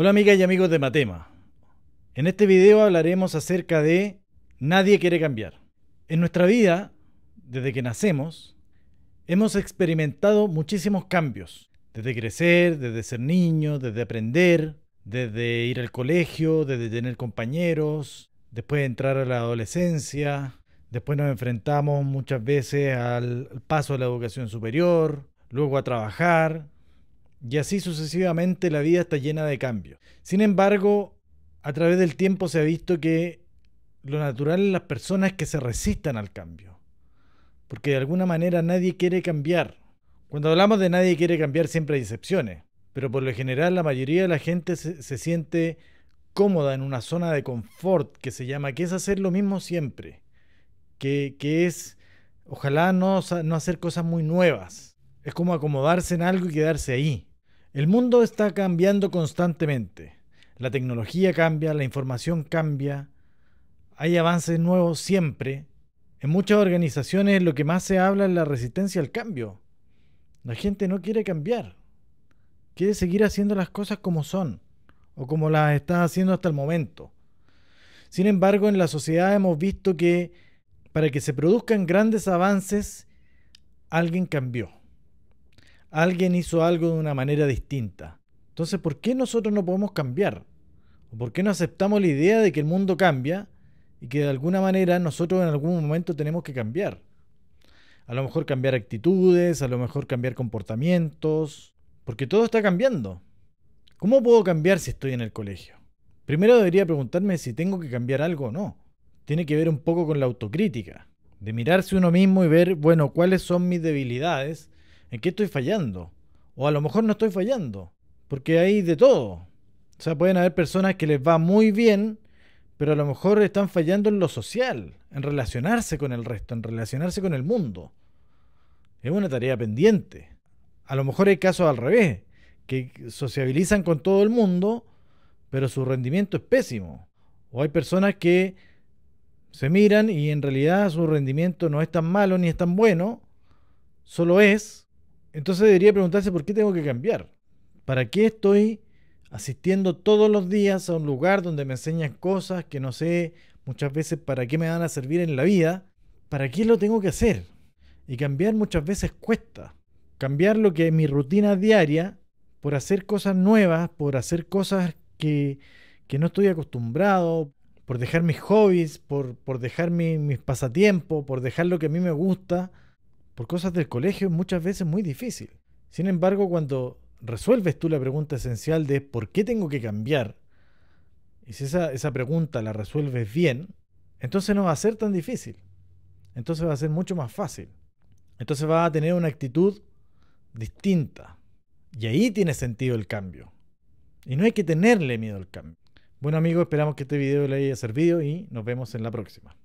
Hola amigas y amigos de Mathema. En este video hablaremos acerca de nadie quiere cambiar. En nuestra vida, desde que nacemos, hemos experimentado muchísimos cambios. Desde crecer, desde ser niños, desde aprender, desde ir al colegio, desde tener compañeros, después de entrar a la adolescencia, después nos enfrentamos muchas veces al paso a la educación superior, luego a trabajar. Y así sucesivamente la vida está llena de cambios. Sin embargo, a través del tiempo se ha visto que lo natural en las personas es que se resistan al cambio. Porque de alguna manera nadie quiere cambiar. Cuando hablamos de nadie quiere cambiar siempre hay excepciones. Pero por lo general la mayoría de la gente se siente cómoda en una zona de confort que se llama que es hacer lo mismo siempre. Que es ojalá no hacer cosas muy nuevas. Es como acomodarse en algo y quedarse ahí. El mundo está cambiando constantemente. La tecnología cambia, la información cambia, hay avances nuevos siempre. En muchas organizaciones lo que más se habla es la resistencia al cambio. La gente no quiere cambiar. Quiere seguir haciendo las cosas como son o como las está haciendo hasta el momento. Sin embargo, en la sociedad hemos visto que para que se produzcan grandes avances, alguien cambió. Alguien hizo algo de una manera distinta. Entonces, ¿por qué nosotros no podemos cambiar? ¿Por qué no aceptamos la idea de que el mundo cambia y que de alguna manera nosotros en algún momento tenemos que cambiar? A lo mejor cambiar actitudes, a lo mejor cambiar comportamientos, porque todo está cambiando. ¿Cómo puedo cambiar si estoy en el colegio? Primero debería preguntarme si tengo que cambiar algo o no. Tiene que ver un poco con la autocrítica, de mirarse uno mismo y ver, bueno, cuáles son mis debilidades. ¿En qué estoy fallando? O a lo mejor no estoy fallando, porque hay de todo. O sea, pueden haber personas que les va muy bien, pero a lo mejor están fallando en lo social, en relacionarse con el resto, en relacionarse con el mundo. Es una tarea pendiente. A lo mejor hay casos al revés, que sociabilizan con todo el mundo, pero su rendimiento es pésimo. O hay personas que se miran y en realidad su rendimiento no es tan malo ni es tan bueno, solo es. Entonces debería preguntarse por qué tengo que cambiar. ¿Para qué estoy asistiendo todos los días a un lugar donde me enseñan cosas que no sé muchas veces para qué me van a servir en la vida? ¿Para qué lo tengo que hacer? Y cambiar muchas veces cuesta. Cambiar lo que es mi rutina diaria por hacer cosas nuevas, por hacer cosas que no estoy acostumbrado, por dejar mis hobbies, por dejar mis pasatiempos, por dejar lo que a mí me gusta. Por cosas del colegio muchas veces muy difícil. Sin embargo, cuando resuelves tú la pregunta esencial de ¿por qué tengo que cambiar? Y si esa pregunta la resuelves bien, entonces no va a ser tan difícil. Entonces va a ser mucho más fácil. Entonces vas a tener una actitud distinta. Y ahí tiene sentido el cambio. Y no hay que tenerle miedo al cambio. Bueno amigos, esperamos que este video les haya servido y nos vemos en la próxima.